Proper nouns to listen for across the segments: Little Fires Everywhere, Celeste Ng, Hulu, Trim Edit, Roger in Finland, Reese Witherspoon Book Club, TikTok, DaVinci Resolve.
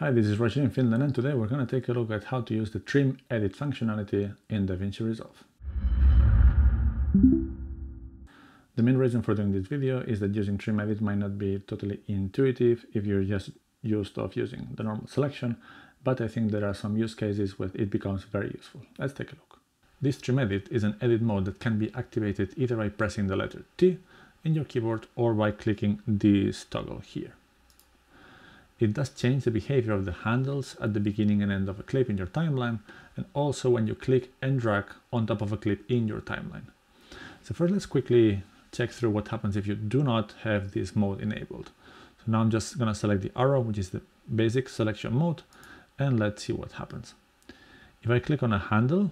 Hi, this is Roger in Finland, and today we're going to take a look at how to use the Trim Edit functionality in DaVinci Resolve. The main reason for doing this video is that using Trim Edit might not be totally intuitive if you're just used to using the normal selection, but I think there are some use cases where it becomes very useful. Let's take a look. This Trim Edit is an edit mode that can be activated either by pressing the letter T in your keyboard or by clicking this toggle here. It does change the behavior of the handles at the beginning and end of a clip in your timeline, and also when you click and drag on top of a clip in your timeline. So first, let's quickly check through what happens if you do not have this mode enabled. So now I'm just going to select the arrow, which is the basic selection mode, and let's see what happens. If I click on a handle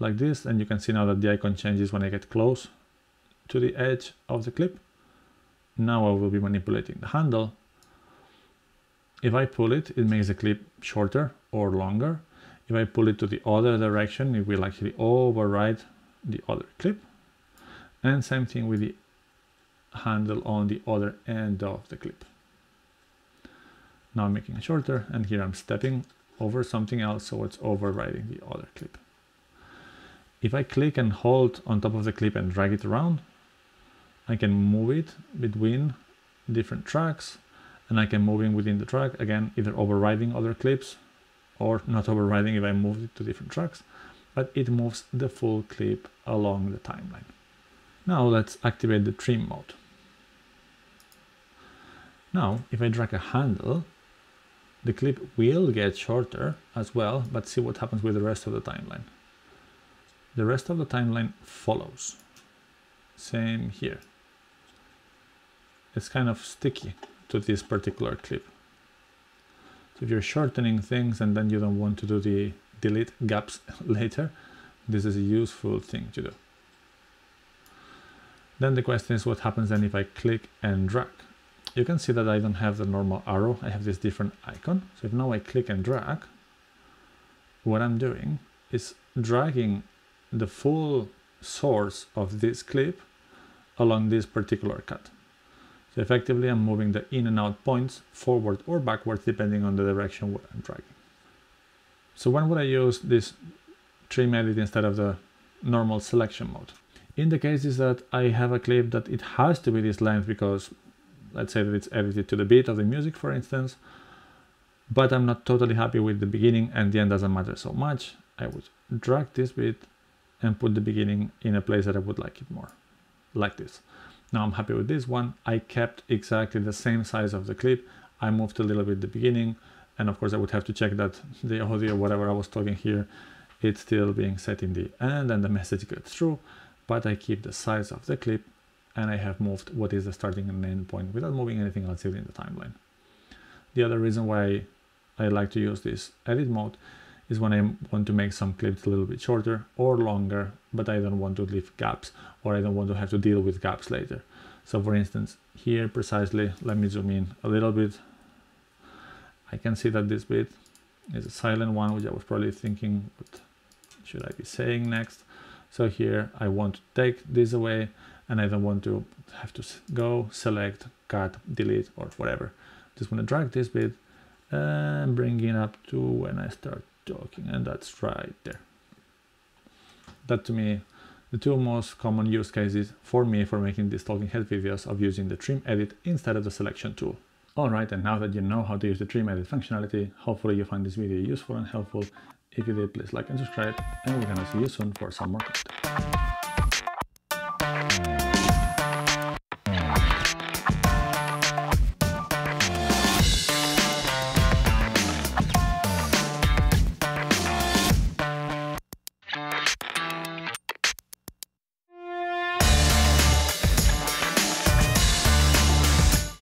like this, and you can see now that the icon changes when I get close to the edge of the clip. Now I will be manipulating the handle. If I pull it, it makes the clip shorter or longer. If I pull it to the other direction, it will actually override the other clip. And same thing with the handle on the other end of the clip. Now I'm making it shorter, and here I'm stepping over something else, so it's overriding the other clip. If I click and hold on top of the clip and drag it around, I can move it between different tracks. And I can move in within the track, again, either overriding other clips or not overriding if I move it to different tracks, but it moves the full clip along the timeline. Now let's activate the trim mode. Now, if I drag a handle, the clip will get shorter as well, but see what happens with the rest of the timeline. The rest of the timeline follows. Same here. It's kind of sticky to this particular clip. So if you're shortening things and then you don't want to do the delete gaps later, this is a useful thing to do. Then the question is what happens then if I click and drag. You can see that I don't have the normal arrow, I have this different icon. So if now I click and drag, what I'm doing is dragging the full source of this clip along this particular cut. So effectively, I'm moving the in and out points forward or backwards, depending on the direction where I'm dragging. So when would I use this trim edit instead of the normal selection mode? In the cases that I have a clip that it has to be this length because let's say that it's edited to the beat of the music, for instance, but I'm not totally happy with the beginning and the end doesn't matter so much, I would drag this bit and put the beginning in a place that I would like it more, like this. Now I'm happy with this one. I kept exactly the same size of the clip. I moved a little bit at the beginning, and of course I would have to check that the audio, whatever I was talking here, it's still being set in the end and the message gets through, but I keep the size of the clip and I have moved what is the starting and end point without moving anything else in the timeline. The other reason why I like to use this edit mode is when I want to make some clips a little bit shorter or longer, but I don't want to leave gaps or I don't want to have to deal with gaps later. So for instance, here precisely, let me zoom in a little bit. I can see that this bit is a silent one, which I was probably thinking, what should I be saying next? So here I want to take this away and I don't want to have to go, select, cut, delete, or whatever. Just want to drag this bit and bring it up to when I start talking, and that's right there. That to me, the two most common use cases for me for making these talking head videos of using the trim edit instead of the selection tool. Alright, and now that you know how to use the trim edit functionality, hopefully you find this video useful and helpful. If you did, please like and subscribe, and we're gonna see you soon for some more content.